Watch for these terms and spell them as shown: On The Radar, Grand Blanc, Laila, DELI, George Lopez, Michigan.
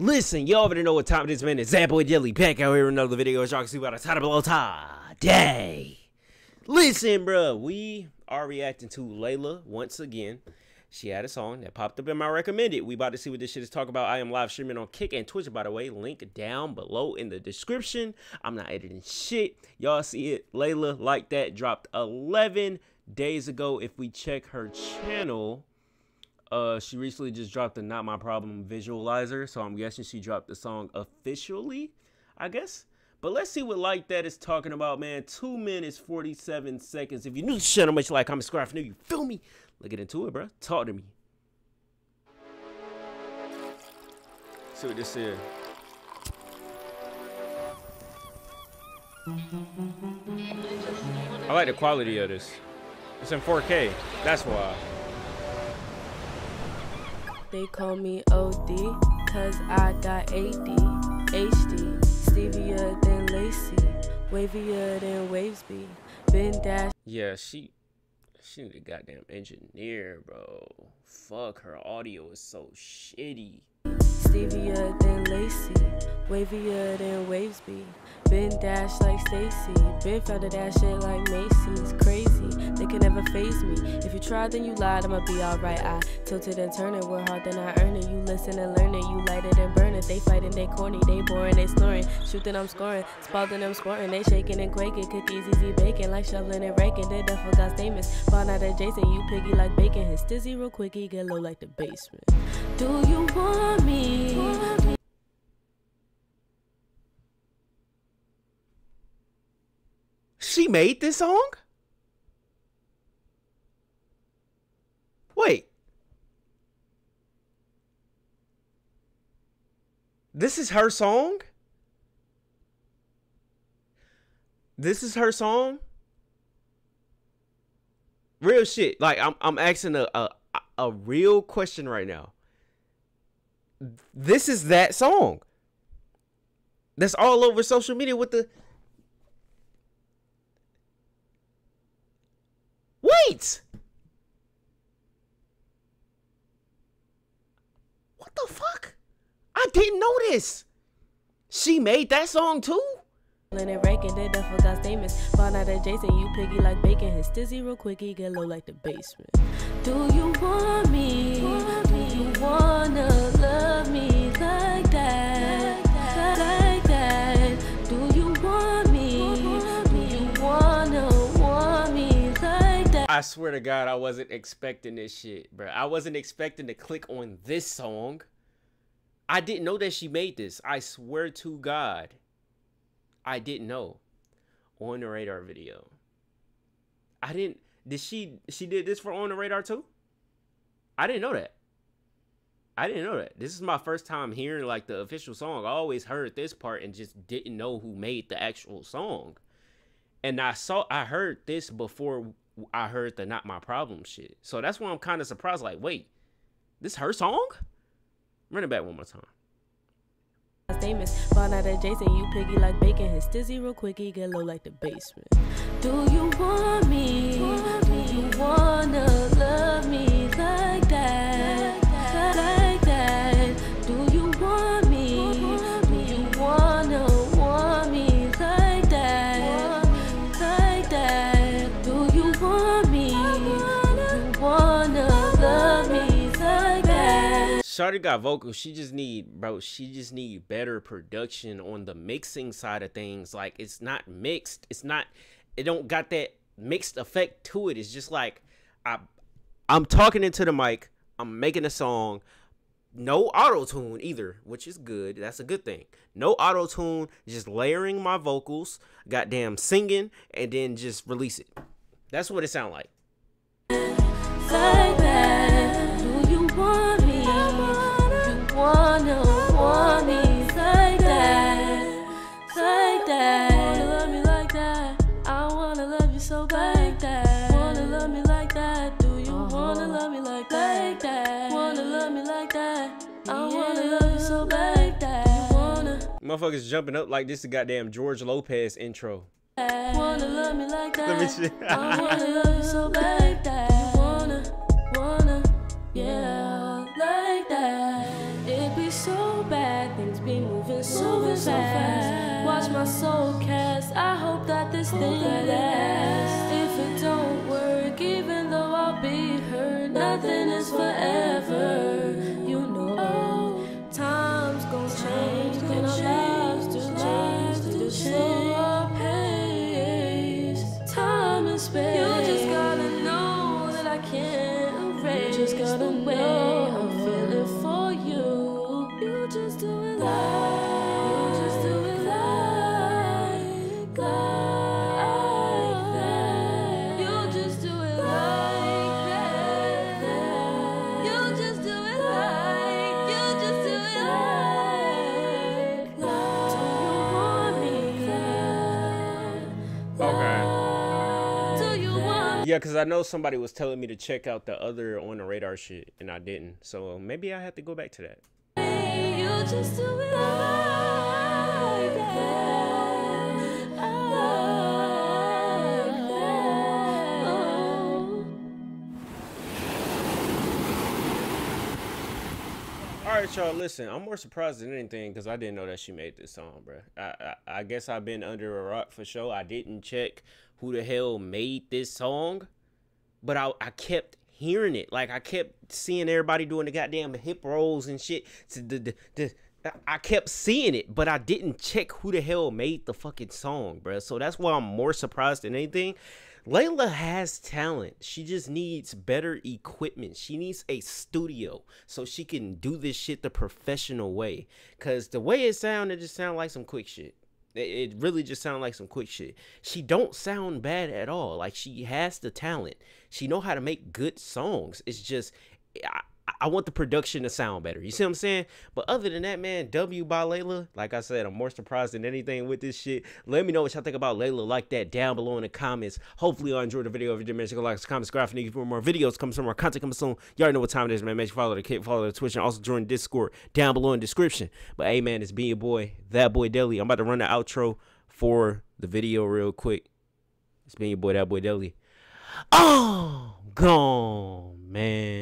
Listen, y'all already know what time it is, man. It's that boy Dilly back out here with another video. As y'all can see, by the title below today. Listen, bro, we are reacting to Laila once again. She had a song that popped up in my recommended. We about to see what this shit is talking about. I am live streaming on Kick and Twitch, by the way. Link down below in the description. I'm not editing shit. Y'all see it. Laila Like That dropped 11 days ago. If we check her channel, she recently just dropped the Not My Problem visualizer. So I'm guessing she dropped the song officially, I guess. But let's see what Like That is talking about, man. 2 minutes, 47 seconds. If you new to the channel, make sure you like, comment, subscribe. If you new, you feel me? Let's get into it, bro. Talk to me. See what this is. I like the quality of this. It's in 4K. That's why. They call me OD, cause I got AD, HD, stevier than Lacey, wavier than Wavesby, been dash. Yeah, she need a goddamn engineer, bro. Fuck, her audio is so shitty. Stevier than Lacey, wavier than Wavesby, been dash like Stacy, been felt to that shit like Macy's, crazy. They can never phase me. If you try, then you lied. I'ma be alright. I tilted and turned it. Work hard, then I earn it. You listen and learn it. You light it and burn it. They fighting, they corny, they boring, they snoring. Shoot, then I'm scoring. Spalt, then I'm squirting. They shaking and quaking. Cookies easy baking, like shoveling and raking. They done forgot statements. Fall out adjacent. You piggy like bacon. His dizzy real quickie. Get low like the basement. Do you want me? She made this song? Wait, this is her song? This is her song? Real shit. Like, I'm asking a real question right now. This is that song that's all over social media with the... Wait! The fuck? I didn't know this. She made that song too? And raking, they done forgot statements. Fall out adjacent, you piggy like bacon. His dizzy real quickie, get low like the basement. Do you want me? Do you wanna love me like that? Like that? Do you want me? Do you wanna want me like that? I swear to God, I wasn't expecting this shit, bro. I wasn't expecting to click on this song. I didn't know that she made this. I swear to God, I didn't know. On the Radar video. I didn't. Did she did this for On the Radar too? I didn't know that. I didn't know that. This is my first time hearing like the official song. I always heard this part and just didn't know who made the actual song. And I heard this before I heard the Not My Problem shit. So that's why I'm kind of surprised. Like, wait, this her song? Run it back one more time. Famous, fall out adjacent, you piggy like bacon. His dizzy real quickie, get low like the basement. Do you want me? Do you wanna love me like that? Like that? Do you want me? Do you wanna want me like that? Like that? Do you want me? Do you wanna love me? Shawty got vocals. She just need, bro, she just need better production on the mixing side of things. Like, it's not mixed. It's not, it don't got that mixed effect to it. It's just like, I'm talking into the mic. I'm making a song. No auto-tune either, which is good. That's a good thing. No auto-tune. Just layering my vocals. Goddamn singing. And then just release it. That's what it sound like. Like that. Do you want me? Want me like that, like that. Wanna love me like that? I wanna love you so bad. Like that. Wanna love me like that? Do you wanna love me like that? Like that? Wanna love me like that? I wanna love you so bad. Like that. You wanna? Motherfuckers jumping up like this is goddamn George Lopez intro. Wanna love me like that? Let me see. I wanna love you so bad. Like that. You wanna, yeah. So bad. bad, things be moving so fast. Watch my soul cast, I hope that this thing lasts. If it don't work, even though I'll be hurt, nothing is forever, you know. Time's gonna change, and our lives do change, to show our pace. Time and space, you just gotta know that I can't erase. You just gotta know I'm feeling for you. You just do it like. Yeah, because I know somebody was telling me to check out the other On The Radar shit, and I didn't. So maybe I have to go back to that. Hey, you just do it like that. Like that. Oh. All right, y'all, listen. I'm more surprised than anything because I didn't know that she made this song, bro. I guess I've been under a rock for sure. I didn't check who the hell made this song, but I kept hearing it. Like, I kept seeing everybody doing the goddamn hip rolls and shit. I kept seeing it, but I didn't check who the hell made the fucking song, bruh. So that's why I'm more surprised than anything. Laila has talent. She just needs better equipment. She needs a studio so she can do this shit the professional way. Because the way it sounds, it just sounds like some quick shit. It really just sounds like some quick shit. She don't sound bad at all. Like, she has the talent. She know how to make good songs. It's just, I want the production to sound better. You see what I'm saying? But other than that, man, W by Laila. Like I said, I'm more surprised than anything with this shit. Let me know what y'all think about Laila like that down below in the comments. Hopefully y'all enjoyed the video. If you did, make sure to like, comment, subscribe, and if you want more videos, come somewhere, content coming soon. You already know what time it is, man. Make sure you follow the kid, follow the Twitch, and also join Discord down below in the description. But hey, man, it's been your boy, That Boy Deli. I'm about to run the outro for the video real quick. It's been your boy, That Boy Deli. Oh, gone, man.